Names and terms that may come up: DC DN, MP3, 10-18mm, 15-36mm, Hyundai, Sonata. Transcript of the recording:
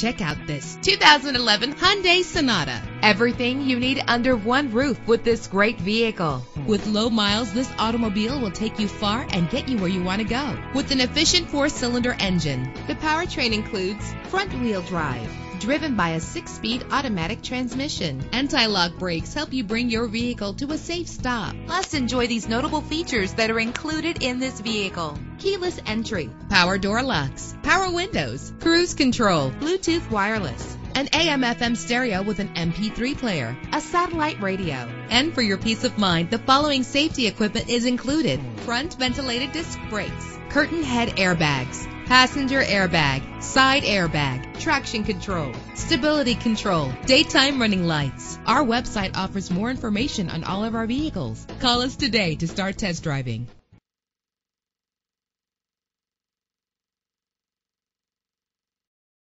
check out this 2011 Hyundai Sonata. Everything you need under one roof with this great vehicle. With low miles, this automobile will take you far and get you where you want to go. With an efficient 4-cylinder engine, the powertrain includes front-wheel drive, driven by a 6-speed automatic transmission. Anti-lock brakes help you bring your vehicle to a safe stop. Plus, enjoy these notable features that are included in this vehicle: keyless entry, power door locks, power windows, cruise control, Bluetooth wireless, an AM/FM stereo with an MP3 player, a satellite radio. And for your peace of mind, the following safety equipment is included: front ventilated disc brakes, curtain head airbags, passenger airbag, side airbag, traction control, stability control, daytime running lights. Our website offers more information on all of our vehicles. Call us today to start test driving.